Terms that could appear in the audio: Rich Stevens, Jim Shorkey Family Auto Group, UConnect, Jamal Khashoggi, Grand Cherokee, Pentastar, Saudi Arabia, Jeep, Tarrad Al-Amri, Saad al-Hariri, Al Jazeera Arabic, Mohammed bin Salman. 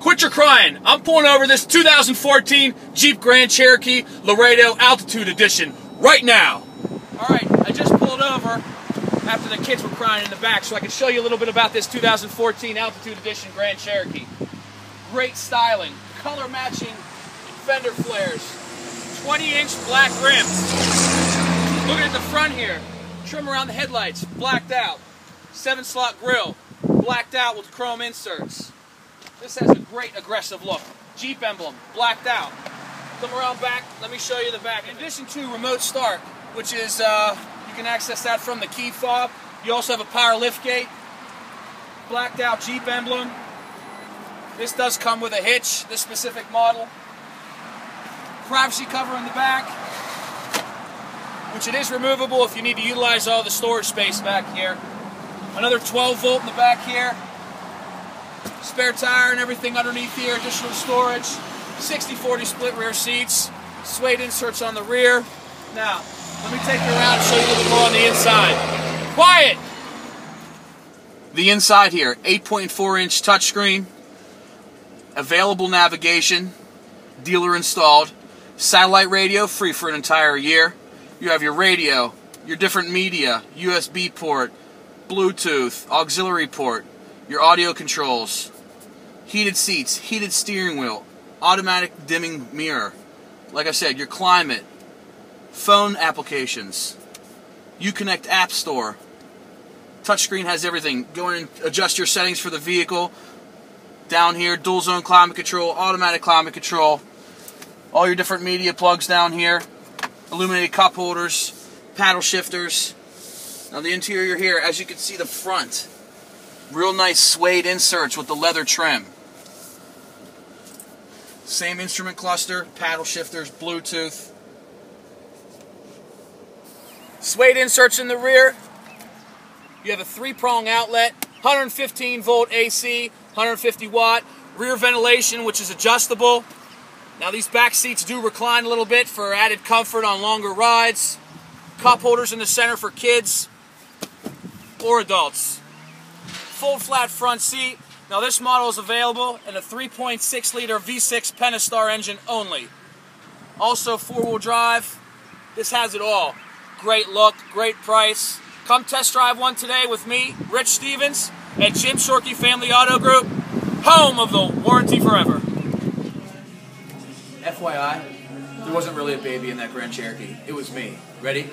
Quit your crying. I'm pulling over this 2014 Jeep Grand Cherokee Laredo Altitude Edition right now. All right, I just pulled over after the kids were crying in the back so I could show you a little bit about this 2014 Altitude Edition Grand Cherokee. Great styling, color matching fender flares, 20-inch black rims. Looking at the front here, trim around the headlights, blacked out. 7-slot grille, blacked out with chrome inserts. This has a great aggressive look. Jeep emblem, blacked out. Come around back, let me show you the back. In addition to remote start, which is, you can access that from the key fob. You also have a power lift gate, blacked out Jeep emblem. This does come with a hitch, this specific model. Privacy cover in the back, which it is removable if you need to utilize all the storage space back here. Another 12 volt in the back here. Spare tire and everything underneath here, additional storage. 60-40 split rear seats. Suede inserts on the rear. Now, let me take you around and show you a little more on the inside. Quiet! The inside here, 8.4-inch touchscreen. Available navigation. Dealer installed. Satellite radio, free for an entire year. You have your radio, your different media, USB port, Bluetooth, auxiliary port, your audio controls, heated seats, heated steering wheel, automatic dimming mirror, like I said, your climate, phone applications, UConnect app store, touchscreen has everything. Go in and adjust your settings for the vehicle. Down here, dual zone climate control, automatic climate control, all your different media plugs down here, illuminated cup holders, paddle shifters. Now the interior here, as you can see the front, real nice suede inserts with the leather trim. Same instrument cluster, paddle shifters, Bluetooth. Suede inserts in the rear. You have a 3-prong outlet, 115 volt AC, 150 watt, rear ventilation which is adjustable. Now these back seats do recline a little bit for added comfort on longer rides. Cup holders in the center for kids or adults. Full flat front seat. Now this model is available in a 3.6 liter V6 Pentastar engine only. Also 4-wheel drive. This has it all. Great look, great price. Come test drive one today with me, Rich Stevens, at Jim Shorkey Family Auto Group, home of the warranty forever. FYI, there wasn't really a baby in that Grand Cherokee. It was me. Ready?